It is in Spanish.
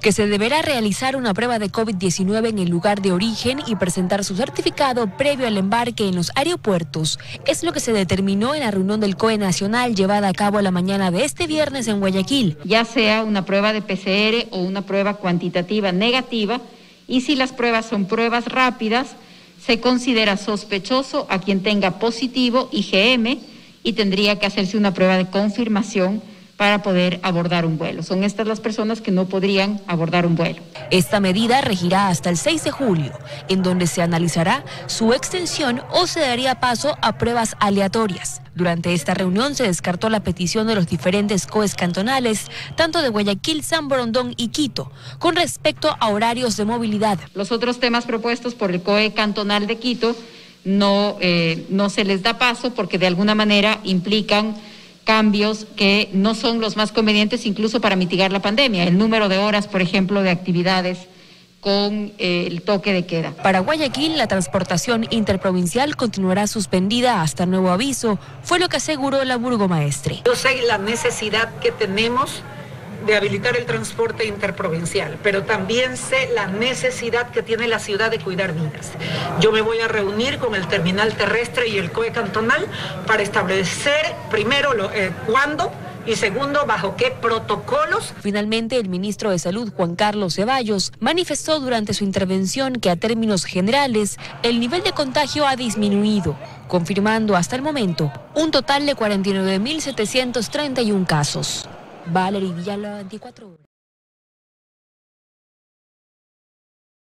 que se deberá realizar una prueba de COVID-19 en el lugar de origen y presentar su certificado previo al embarque en los aeropuertos. Es lo que se determinó en la reunión del COE Nacional llevada a cabo la mañana de este viernes en Guayaquil. Ya sea una prueba de PCR o una prueba cuantitativa negativa, y si las pruebas son pruebas rápidas, se considera sospechoso a quien tenga positivo IgM y tendría que hacerse una prueba de confirmación para poder abordar un vuelo. Son estas las personas que no podrían abordar un vuelo. Esta medida regirá hasta el 6 de julio, en donde se analizará su extensión o se daría paso a pruebas aleatorias. Durante esta reunión se descartó la petición de los diferentes COEs cantonales, tanto de Guayaquil, San Borondón y Quito, con respecto a horarios de movilidad. Los otros temas propuestos por el COE cantonal de Quito no se les da paso porque de alguna manera implican cambios que no son los más convenientes incluso para mitigar la pandemia, el número de horas, por ejemplo, de actividades con el toque de queda. Para Guayaquil, la transportación interprovincial continuará suspendida hasta nuevo aviso, fue lo que aseguró la burgomaestre. Yo sé la necesidad que tenemos de habilitar el transporte interprovincial, pero también sé la necesidad que tiene la ciudad de cuidar vidas. Yo me voy a reunir con el terminal terrestre y el COE cantonal para establecer primero cuándo y segundo bajo qué protocolos. Finalmente, el ministro de Salud, Juan Carlos Ceballos, manifestó durante su intervención que a términos generales el nivel de contagio ha disminuido, confirmando hasta el momento un total de 49.731 casos. Valeria Villa, 24 horas.